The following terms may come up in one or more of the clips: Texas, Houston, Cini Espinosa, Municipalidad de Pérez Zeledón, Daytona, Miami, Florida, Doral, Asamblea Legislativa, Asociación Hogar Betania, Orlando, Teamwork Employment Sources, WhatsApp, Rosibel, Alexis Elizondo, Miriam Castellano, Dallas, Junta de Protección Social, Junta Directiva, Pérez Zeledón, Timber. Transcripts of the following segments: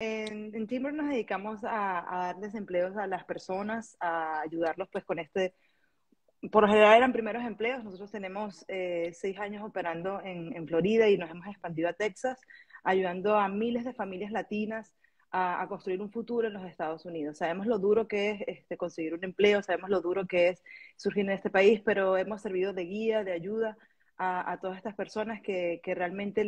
En Timber nos dedicamos a darles empleos a las personas, a ayudarlos pues con este... Por lo general eran primeros empleos. Nosotros tenemos 6 años operando en Florida y nos hemos expandido a Texas, ayudando a miles de familias latinas a construir un futuro en los Estados Unidos. Sabemos lo duro que es conseguir un empleo, sabemos lo duro que es surgir en este país, pero hemos servido de guía, de ayuda a todas estas personas que realmente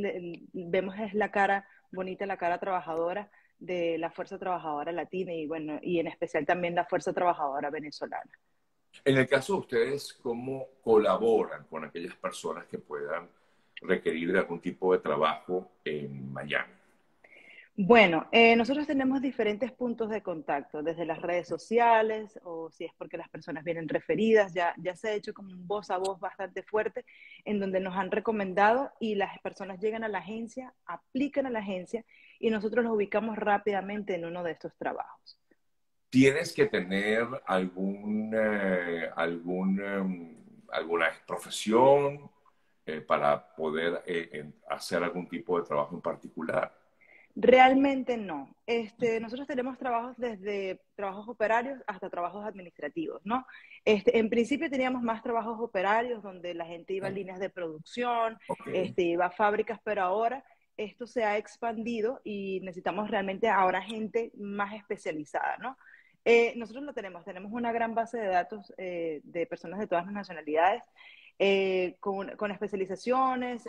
vemos es la cara bonita, la cara trabajadora de la fuerza trabajadora latina y bueno, y en especial también la fuerza trabajadora venezolana. En el caso de ustedes, ¿cómo colaboran con aquellas personas que puedan requerir algún tipo de trabajo en Miami? Bueno, nosotros tenemos diferentes puntos de contacto, desde las redes sociales, o si es porque las personas vienen referidas, ya se ha hecho como un voz a voz bastante fuerte, en donde nos han recomendado y las personas llegan a la agencia, aplican a la agencia y nosotros los ubicamos rápidamente en uno de estos trabajos. ¿Tienes que tener alguna profesión para poder hacer algún tipo de trabajo en particular? Realmente no. Nosotros tenemos trabajos desde trabajos operarios hasta trabajos administrativos, ¿no? En principio teníamos más trabajos operarios donde la gente iba a líneas de producción, okay, iba a fábricas, pero ahora... Esto se ha expandido y necesitamos realmente ahora gente más especializada, ¿no? Nosotros lo tenemos una gran base de datos de personas de todas las nacionalidades, con especializaciones,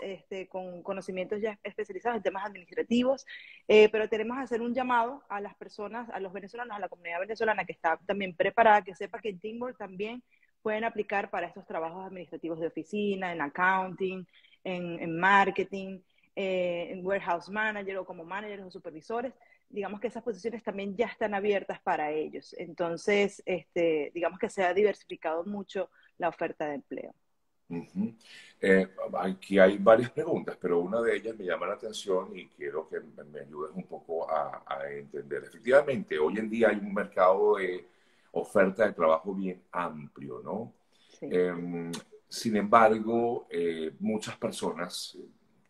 con conocimientos ya especializados en temas administrativos, pero tenemos que hacer un llamado a las personas, a los venezolanos, a la comunidad venezolana que está también preparada, que sepa que en Teamwork también pueden aplicar para estos trabajos administrativos de oficina, en accounting, en marketing, en warehouse manager o como managers o supervisores, digamos que esas posiciones también ya están abiertas para ellos. Entonces, digamos que se ha diversificado mucho la oferta de empleo. Uh-huh. Aquí hay varias preguntas, pero una de ellas me llama la atención y quiero que me ayudes un poco a entender. Efectivamente, hoy en día hay un mercado de oferta de trabajo bien amplio, ¿no? Sí. Sin embargo, muchas personas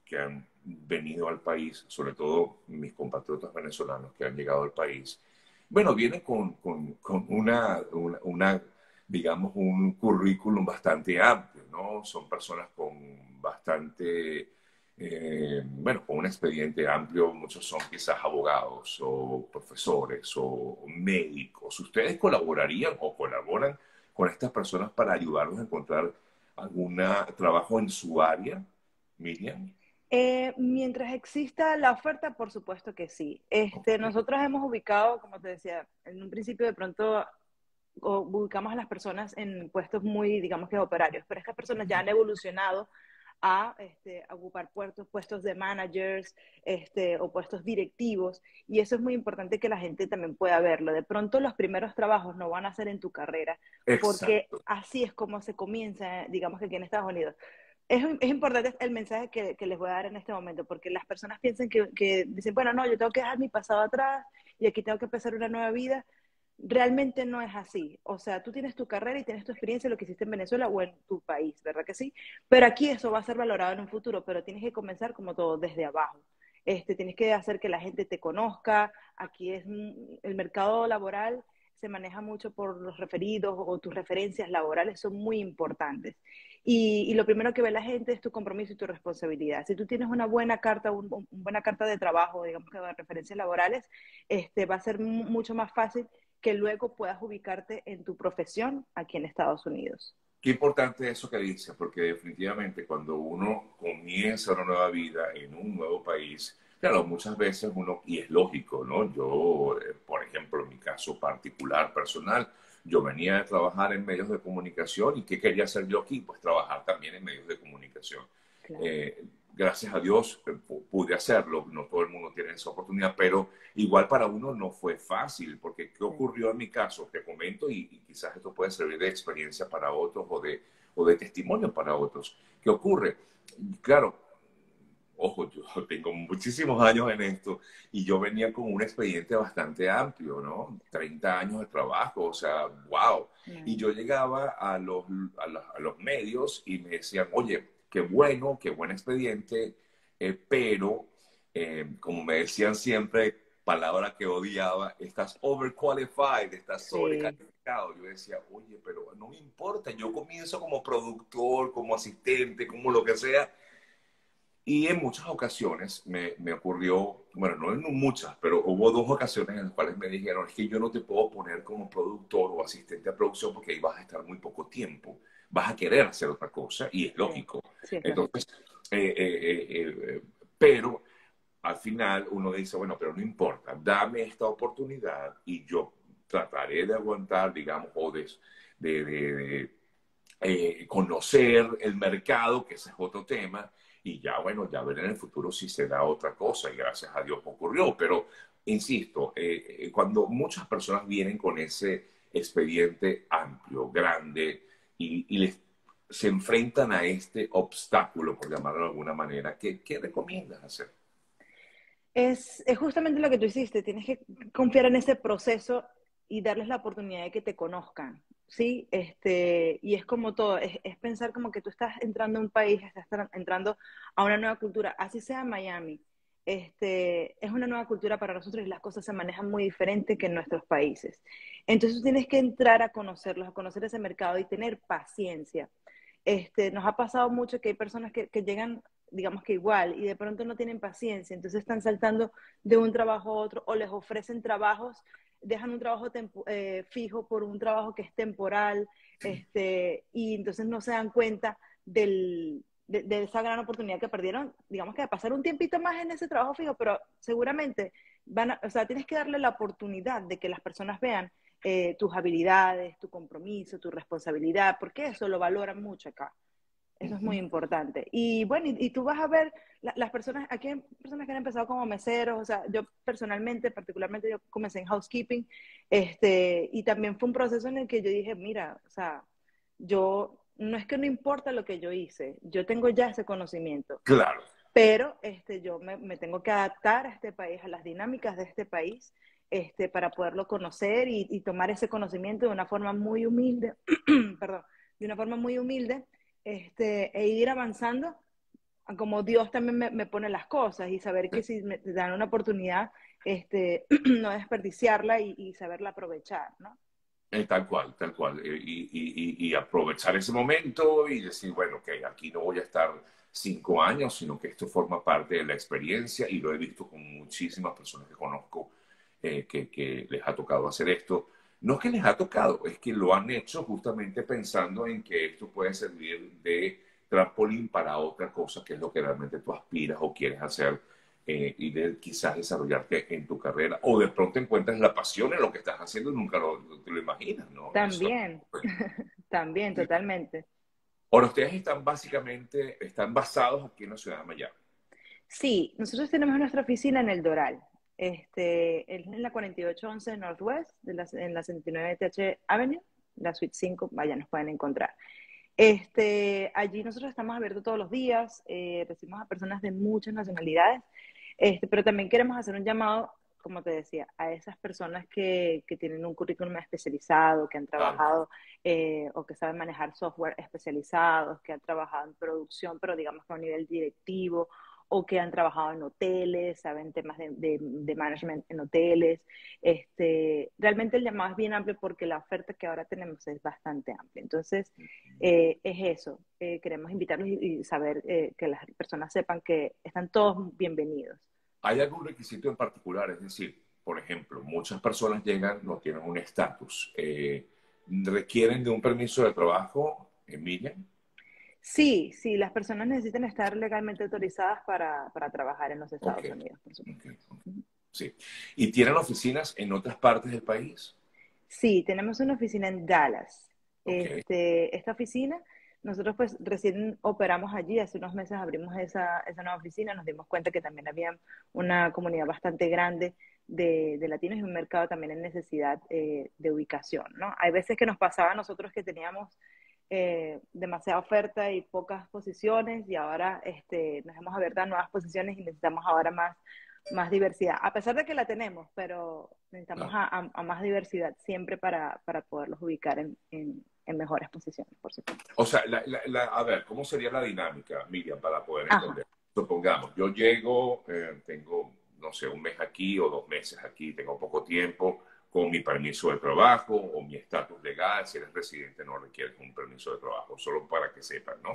que han venido al país, sobre todo mis compatriotas venezolanos que han llegado al país, bueno, vienen con una digamos, un currículum bastante amplio, ¿no? Son personas con bastante, bueno, con un expediente amplio, muchos son quizás abogados o profesores o médicos. ¿Ustedes colaborarían o colaboran con estas personas para ayudarlos a encontrar algún trabajo en su área, Miriam? Mientras exista la oferta, por supuesto que sí. Okay. Nosotros hemos ubicado, como te decía, en un principio de pronto ubicamos a las personas en puestos muy, digamos que operarios, pero estas personas ya han evolucionado a ocupar puestos de managers o puestos directivos, y eso es muy importante que la gente también pueda verlo. De pronto los primeros trabajos no van a ser en tu carrera, exacto, porque así es como se comienza, digamos que aquí en Estados Unidos. Es importante el mensaje que les voy a dar en este momento, porque las personas piensan que dicen, bueno, no, yo tengo que dejar mi pasado atrás y aquí tengo que empezar una nueva vida. Realmente no es así. O sea, tú tienes tu carrera y tienes tu experiencia, lo que hiciste en Venezuela o en tu país, ¿verdad que sí? Pero aquí eso va a ser valorado en un futuro, pero tienes que comenzar como todo, desde abajo. Tienes que hacer que la gente te conozca. Aquí es el mercado laboral se maneja mucho por los referidos o tus referencias laborales son muy importantes. Y lo primero que ve la gente es tu compromiso y tu responsabilidad. Si tú tienes una buena carta, buena carta de trabajo, digamos que de referencias laborales, va a ser mucho más fácil que luego puedas ubicarte en tu profesión aquí en Estados Unidos. Qué importante eso que dices, porque definitivamente cuando uno comienza una nueva vida en un nuevo país, claro, muchas veces uno, y es lógico, ¿no? Yo, por ejemplo, en mi caso particular, personal, yo venía a trabajar en medios de comunicación y ¿qué quería hacer yo aquí? Pues trabajar también en medios de comunicación. Claro. Gracias a Dios pude hacerlo, no todo el mundo tiene esa oportunidad, pero igual para uno no fue fácil, porque ¿qué ocurrió en mi caso? Te comento y quizás esto puede servir de experiencia para otros o de testimonio para otros. ¿Qué ocurre? Claro. Ojo, yo tengo muchísimos años en esto y yo venía con un expediente bastante amplio, ¿no? 30 años de trabajo, o sea, wow. Bien. Y yo llegaba a los medios y me decían, oye, qué buen expediente, pero como me decían siempre, palabra que odiaba, estás overqualified, estás sobrecalificado. Yo decía, oye, pero no me importa, yo comienzo como productor, como asistente, como lo que sea. Y en muchas ocasiones me ocurrió, bueno, no en muchas, pero hubo dos ocasiones en las cuales me dijeron, es que yo no te puedo poner como productor o asistente a producción porque ahí vas a estar muy poco tiempo, vas a querer hacer otra cosa, y es lógico. Sí, es entonces, pero al final uno dice, bueno, pero no importa, dame esta oportunidad y yo trataré de aguantar, digamos, o de conocer el mercado, que ese es otro tema. Y ya, bueno, ya veré en el futuro si se da otra cosa, y gracias a Dios ocurrió. Pero, insisto, cuando muchas personas vienen con ese expediente amplio, grande, se enfrentan a este obstáculo, por llamarlo de alguna manera, ¿qué recomiendas hacer? Es justamente lo que tú hiciste. Tienes que confiar en ese proceso y darles la oportunidad de que te conozcan. Sí, y es como todo, es pensar como que tú estás entrando a un país, estás entrando a una nueva cultura, así sea Miami, es una nueva cultura para nosotros y las cosas se manejan muy diferente que en nuestros países. Entonces tú tienes que entrar a conocerlos, a conocer ese mercado y tener paciencia. Nos ha pasado mucho que hay personas que llegan, digamos que igual, y de pronto no tienen paciencia, entonces están saltando de un trabajo a otro, o les ofrecen trabajos, dejan un trabajo fijo por un trabajo que es temporal, y entonces no se dan cuenta de esa gran oportunidad que perdieron, digamos que de pasar un tiempito más en ese trabajo fijo, pero seguramente o sea, tienes que darle la oportunidad de que las personas vean tus habilidades, tu compromiso, tu responsabilidad, porque eso lo valoran mucho acá. Eso es muy importante. Y bueno, y tú vas a ver las personas, aquí hay personas que han empezado como meseros, o sea, yo personalmente, particularmente, yo comencé en housekeeping, y también fue un proceso en el que yo dije, mira, o sea, no es que no importa lo que yo hice, yo tengo ya ese conocimiento. Claro. Pero yo me tengo que adaptar a este país, a las dinámicas de este país, para poderlo conocer y tomar ese conocimiento de una forma muy humilde, perdón, de una forma muy humilde, e ir avanzando como Dios también me pone las cosas, y saber que si me dan una oportunidad, no desperdiciarla y saberla aprovechar, ¿no? Tal cual, y aprovechar ese momento y decir, bueno, ok, aquí no voy a estar 5 años, sino que esto forma parte de la experiencia, y lo he visto con muchísimas personas que conozco que les ha tocado hacer esto. No es que les ha tocado, es que lo han hecho justamente pensando en que esto puede servir de trampolín para otra cosa, que es lo que realmente tú aspiras o quieres hacer, y de quizás desarrollarte en tu carrera. O de pronto encuentras la pasión en lo que estás haciendo y nunca te lo imaginas, ¿no? También, también, totalmente. Ahora, ustedes están basados aquí en la ciudad de Miami. Sí, nosotros tenemos nuestra oficina en el Doral. En la 4811 Northwest, en la 79 TH Avenue, la Suite 5, vaya, nos pueden encontrar. Allí nosotros estamos abiertos todos los días, recibimos a personas de muchas nacionalidades, pero también queremos hacer un llamado, como te decía, a esas personas que tienen un currículum especializado, que han trabajado o que saben manejar software especializados, que han trabajado en producción, pero digamos que a un nivel directivo, o que han trabajado en hoteles, saben temas de management en hoteles. Realmente el llamado es bien amplio porque la oferta que ahora tenemos es bastante amplia. Entonces, es eso. Queremos invitarlos y saber que las personas sepan que están todos bienvenidos. ¿Hay algún requisito en particular? Es decir, por ejemplo, muchas personas llegan, no tienen un estatus. ¿Requieren de un permiso de trabajo, Emilia? Sí, las personas necesitan estar legalmente autorizadas para trabajar en los Estados Unidos, por supuesto. Sí. ¿Y tienen oficinas en otras partes del país? Sí, tenemos una oficina en Dallas. Esta oficina, nosotros pues recién operamos allí, hace unos meses abrimos esa nueva oficina, nos dimos cuenta que también había una comunidad bastante grande de latinos y un mercado también en necesidad de ubicación, ¿no? Hay veces que nos pasaba a nosotros que teníamos demasiada oferta y pocas posiciones, y ahora nos hemos abierto a nuevas posiciones y necesitamos ahora más diversidad, a pesar de que la tenemos, pero necesitamos a más diversidad siempre para poderlos ubicar en mejores posiciones, por supuesto. O sea, a ver, ¿cómo sería la dinámica, Miriam, para poder entender? Supongamos, yo llego, tengo no sé, 1 mes aquí o 2 meses aquí, tengo poco tiempo, con mi permiso de trabajo o mi estatus legal, si eres residente no requieres un permiso de trabajo, solo para que sepan, ¿no?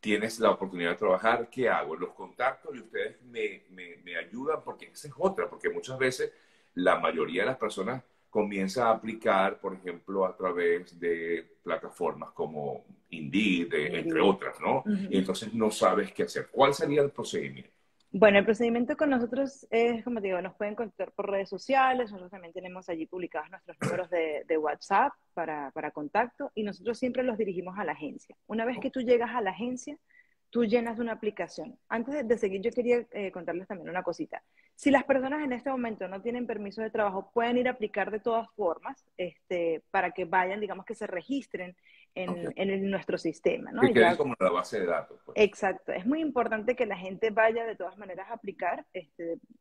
Tienes la oportunidad de trabajar, ¿qué hago? Los contactos y ustedes me ayudan, porque esa es otra, porque muchas veces la mayoría de las personas comienza a aplicar, por ejemplo, a través de plataformas como Indeed, entre otras, ¿no? Y entonces no sabes qué hacer. ¿Cuál sería el procedimiento? Bueno, el procedimiento con nosotros es, como digo, nos pueden contactar por redes sociales, nosotros también tenemos allí publicados nuestros números de WhatsApp para contacto, y nosotros siempre los dirigimos a la agencia. Una vez que tú llegas a la agencia, tú llenas una aplicación. Antes de seguir, yo quería contarles también una cosita. Si las personas en este momento no tienen permiso de trabajo, pueden ir a aplicar de todas formas, para que vayan, digamos que se registren en nuestro sistema, ¿no? Que quede como la base de datos, pues. Exacto. Es muy importante que la gente vaya de todas maneras a aplicar,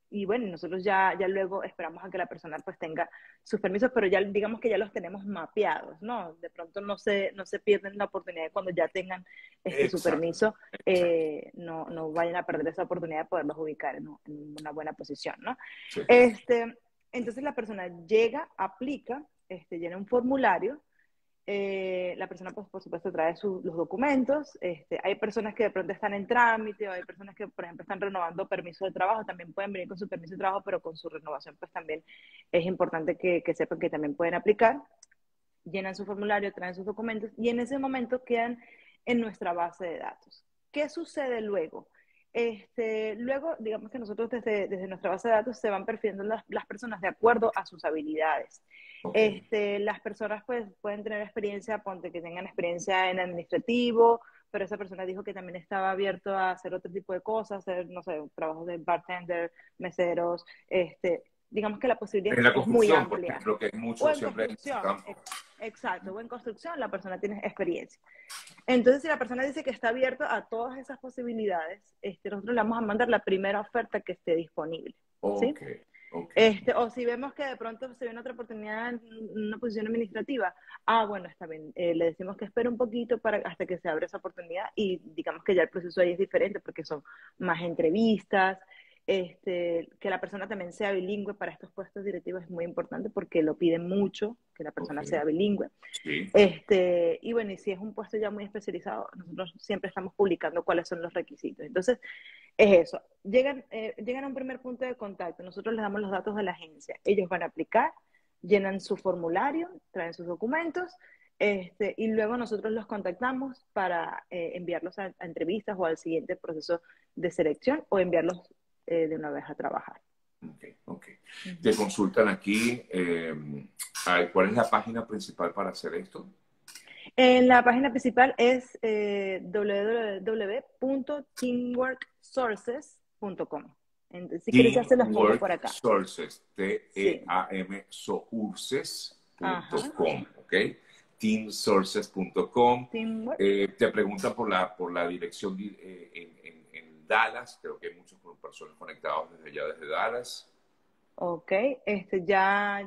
y bueno, nosotros ya luego esperamos a que la persona pues tenga sus permisos, pero ya digamos que ya los tenemos mapeados, ¿no? De pronto no se pierden la oportunidad de cuando ya tengan su permiso, no vayan a perder esa oportunidad de poderlos ubicar en una buena posición, ¿no? Sí. Entonces la persona llega, aplica, llena un formulario. La persona, pues, por supuesto, trae los documentos. Hay personas que de pronto están en trámite, o hay personas que, por ejemplo, están renovando permiso de trabajo. También pueden venir con su permiso de trabajo, pero con su renovación, pues, también es importante que sepan que también pueden aplicar. Llenan su formulario, traen sus documentos, y en ese momento quedan en nuestra base de datos. ¿Qué sucede luego? Luego, digamos que nosotros desde nuestra base de datos se van perfilando las personas de acuerdo a sus habilidades. Okay. Las personas pues pueden tener experiencia, ponte que tengan experiencia en administrativo, pero esa persona dijo que también estaba abierto a hacer otro tipo de cosas, hacer, no sé, trabajos de bartender, meseros, digamos que la posibilidad es muy amplia. Lo que es mucho o en siempre construcción, exacto, o en construcción la persona tiene experiencia. Entonces, si la persona dice que está abierta a todas esas posibilidades, nosotros le vamos a mandar la primera oferta que esté disponible. Okay, ¿sí? Okay. O si vemos que de pronto se viene otra oportunidad en una posición administrativa, bueno, está bien, le decimos que espere un poquito hasta que se abra esa oportunidad, y digamos que ya el proceso ahí es diferente porque son más entrevistas. Que la persona también sea bilingüe para estos puestos directivos es muy importante porque lo piden mucho, que la persona sea bilingüe. Sí. Y bueno, y si es un puesto ya muy especializado, nosotros siempre estamos publicando cuáles son los requisitos. Entonces, es eso. Llegan a un primer punto de contacto, nosotros les damos los datos de la agencia, ellos van a aplicar, llenan su formulario, traen sus documentos, y luego nosotros los contactamos para enviarlos a entrevistas o al siguiente proceso de selección, o enviarlos de una vez a trabajar. Ok. Te consultan aquí, ¿cuál es la página principal para hacer esto? La página principal es www.teamworksources.com. Si quieres hacer los puntos por acá. Sources, teamsources.com, ¿ok? Teamsources.com. Te preguntan por la dirección en Dallas, creo que hay muchas personas conectadas desde Dallas. Ok, ya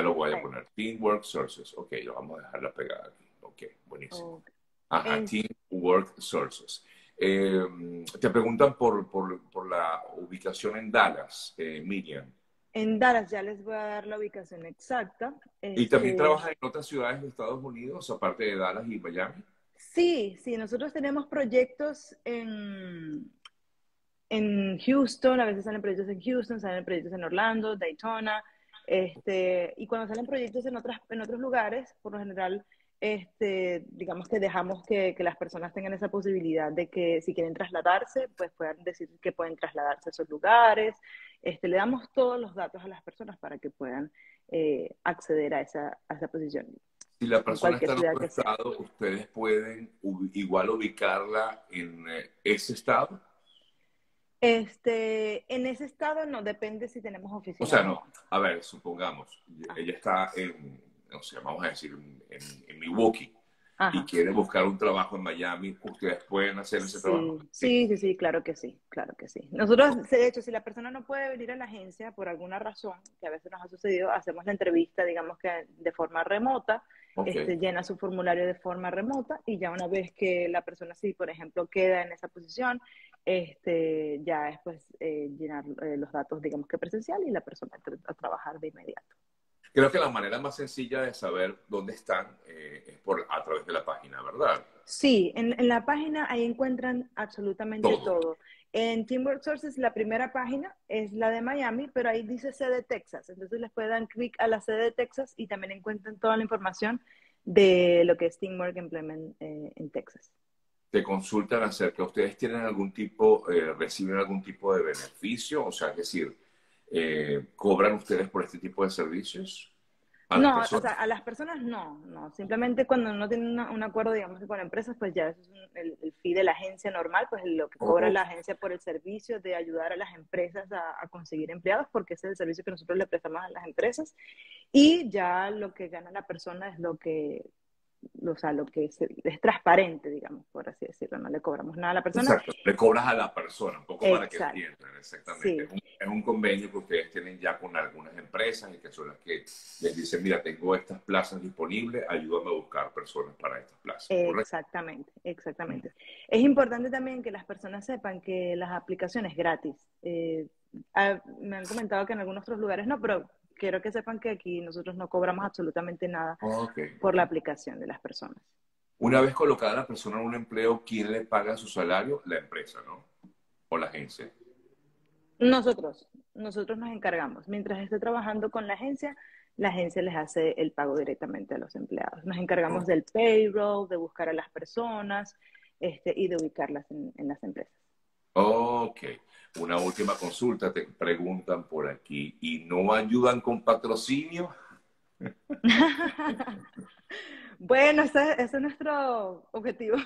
lo voy a poner. Teamwork Sources, ok, lo vamos a dejarla pegada aquí. Ok, buenísimo. Okay. Ajá, Teamwork Sources. Te preguntan por la ubicación en Dallas, Miriam. En Dallas ya les voy a dar la ubicación exacta. ¿Y también trabajan en otras ciudades de Estados Unidos, aparte de Dallas y Miami? Sí, nosotros tenemos proyectos en Houston, a veces salen proyectos en Houston, salen proyectos en Orlando, Daytona, y cuando salen proyectos en otros lugares, por lo general, digamos que dejamos que las personas tengan esa posibilidad de que si quieren trasladarse, pues puedan decir que pueden trasladarse a esos lugares. Le damos todos los datos a las personas para que puedan acceder a esa posición. Si la persona está en otro estado, ¿ustedes pueden igual ubicarla en ese estado? En ese estado no, depende si tenemos oficina. O sea, no, a ver, supongamos, ella está vamos a decir, en Milwaukee. Ajá. Y quiere buscar un trabajo en Miami, ¿ustedes pueden hacer ese trabajo? Sí, claro que sí. Nosotros, de hecho, si la persona no puede venir a la agencia por alguna razón, que a veces nos ha sucedido, hacemos la entrevista, digamos que de forma remota. Okay. Llena su formulario de forma remota, y ya una vez que la persona, si por ejemplo queda en esa posición, ya después llenar los datos, digamos que presencial, y la persona a trabajar de inmediato. Creo que la manera más sencilla de saber dónde están es a través de la página, ¿verdad? Sí, en la página ahí encuentran absolutamente todo. En Teamwork Sources la primera página es la de Miami, pero ahí dice sede Texas. Entonces les pueden dar clic a la sede de Texas y también encuentran toda la información de lo que es Teamwork Employment en Texas. Te consultan acerca, ¿ustedes tienen algún tipo, reciben algún tipo de beneficio? O sea, es decir, ¿cobran ustedes por este tipo de servicios? No, o sea, a las personas no. Simplemente cuando no tienen un acuerdo, digamos, con empresas, pues ya es el fee de la agencia normal, pues lo que cobra la agencia por el servicio de ayudar a las empresas a conseguir empleados, porque ese es el servicio que nosotros le prestamos a las empresas. Y ya lo que gana la persona es lo que... O sea, lo que es transparente, digamos, por así decirlo. No le cobramos nada a la persona. Exacto, le cobras a la persona, un poco para que entiendan, exactamente. Sí. Es un convenio que ustedes tienen ya con algunas empresas y que son las que les dicen, mira, tengo estas plazas disponibles, ayúdame a buscar personas para estas plazas. Exactamente, exactamente. Es importante también que las personas sepan que las aplicaciones gratis. Me han comentado que en algunos otros lugares no, pero... Quiero que sepan que aquí nosotros no cobramos absolutamente nada por la aplicación de las personas. Una vez colocada la persona en un empleo, ¿quién le paga su salario? La empresa, ¿no? ¿O la agencia? Nosotros nos encargamos. Mientras esté trabajando con la agencia les hace el pago directamente a los empleados. Nos encargamos del payroll, de buscar a las personas y de ubicarlas en las empresas. Ok. Una última consulta, te preguntan por aquí, ¿y no ayudan con patrocinio? Bueno, ese es nuestro objetivo.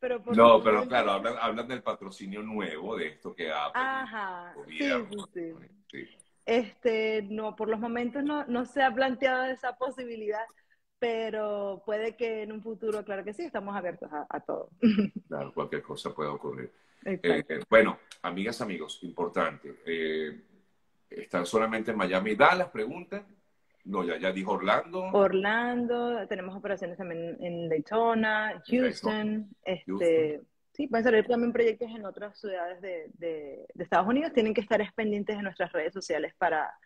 pero claro, hablan del patrocinio nuevo, de esto que ha perdido el gobierno. Sí. No, por los momentos no se ha planteado esa posibilidad. Pero puede que en un futuro, claro que sí, estamos abiertos a todo. Claro, cualquier cosa puede ocurrir. Bueno, amigas, amigos, importante. ¿Están solamente en Miami y Dallas? Preguntan. No, ya dijo Orlando. Orlando, tenemos operaciones también en Daytona, Houston. Houston. Sí, pueden salir también proyectos en otras ciudades de Estados Unidos. Tienen que estar pendientes de nuestras redes sociales para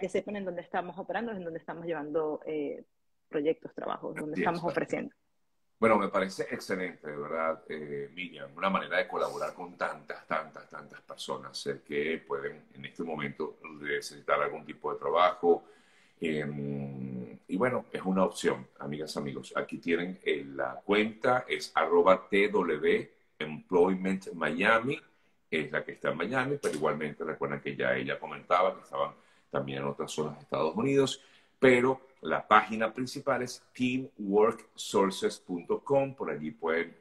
que sepan en dónde estamos operando, en dónde estamos llevando proyectos, trabajos, donde estamos ofreciendo. Bueno, me parece excelente, de verdad, Miriam, una manera de colaborar con tantas personas que pueden en este momento necesitar algún tipo de trabajo. Y bueno, es una opción, amigas, amigos. Aquí tienen la cuenta, es @TWEmploymentMiami, es la que está en Miami, pero igualmente recuerden que ya ella comentaba que estaban también en otras zonas de Estados Unidos, pero la página principal es teamworksources.com. Por allí pueden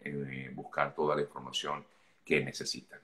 buscar toda la información que necesitan.